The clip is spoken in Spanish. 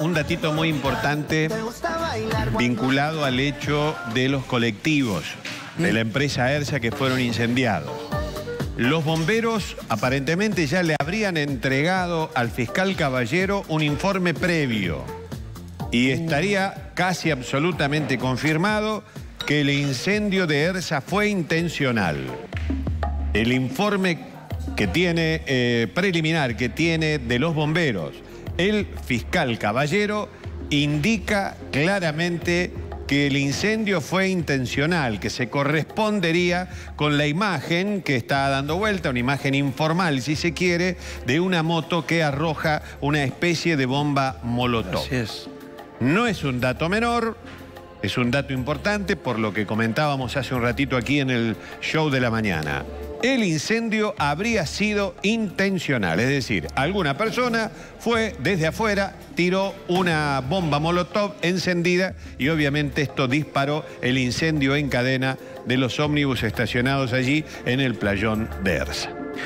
Un datito muy importante vinculado al hecho de los colectivos de la empresa ERSA que fueron incendiados. Los bomberos aparentemente ya le habrían entregado al fiscal Caballero un informe previo y estaría casi absolutamente confirmado que el incendio de ERSA fue intencional. El informe que tiene, preliminar que tiene de los bomberos, el fiscal Caballero indica claramente que el incendio fue intencional, que se correspondería con la imagen que está dando vuelta, una imagen informal, si se quiere, de una moto que arroja una especie de bomba molotov. Así es. No es un dato menor, es un dato importante por lo que comentábamos hace un ratito aquí en el Show de la Mañana. El incendio habría sido intencional, es decir, alguna persona fue desde afuera, tiró una bomba molotov encendida y obviamente esto disparó el incendio en cadena de los ómnibus estacionados allí en el playón de ERSA.